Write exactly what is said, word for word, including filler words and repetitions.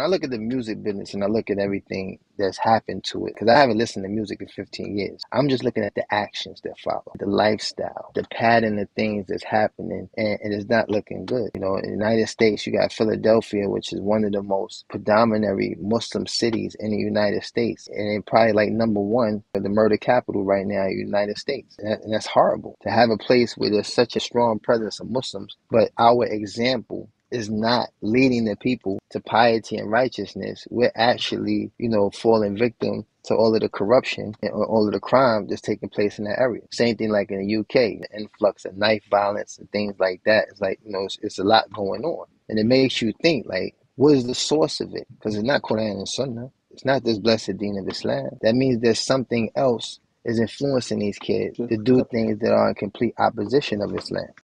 when I look at the music business and I look at everything that's happened to it, because I haven't listened to music in fifteen years, I'm just looking at the actions that follow, the lifestyle, the pattern of things that's happening, and, and it's not looking good. You know, in the United States, you got Philadelphia, which is one of the most predominantly Muslim cities in the United States, and it's probably like number one for the murder capital right now in the United States, and, that, and that's horrible to have a place where there's such a strong presence of Muslims, but our example is not leading the people to piety and righteousness. We're actually, you know, falling victim to all of the corruption and all of the crime that's taking place in that area. Same thing like in the U K, the influx of knife violence and things like that. It's like, you know, it's, it's a lot going on. And it makes you think, like, what is the source of it? Because it's not Quran and Sunnah. It's not this blessed deen of Islam. That means there's something else is influencing these kids to do things that are in complete opposition of Islam.